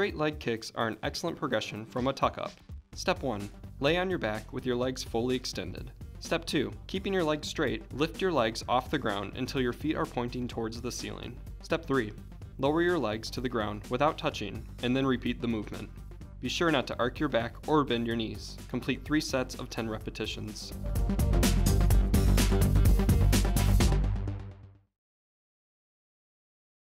Straight leg kicks are an excellent progression from a tuck-up. Step 1. Lay on your back with your legs fully extended. Step 2. Keeping your legs straight, lift your legs off the ground until your feet are pointing towards the ceiling. Step 3. Lower your legs to the ground without touching, and then repeat the movement. Be sure not to arc your back or bend your knees. Complete 3 sets of 10 repetitions.